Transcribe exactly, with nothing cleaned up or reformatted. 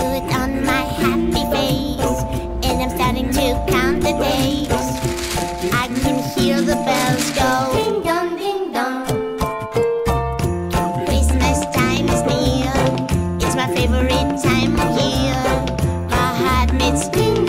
put on my happy face, and I'm starting to count the days. I can hear the bells go, ding dong, ding dong. Christmas time is near, it's my favorite time of year. My heart beats ding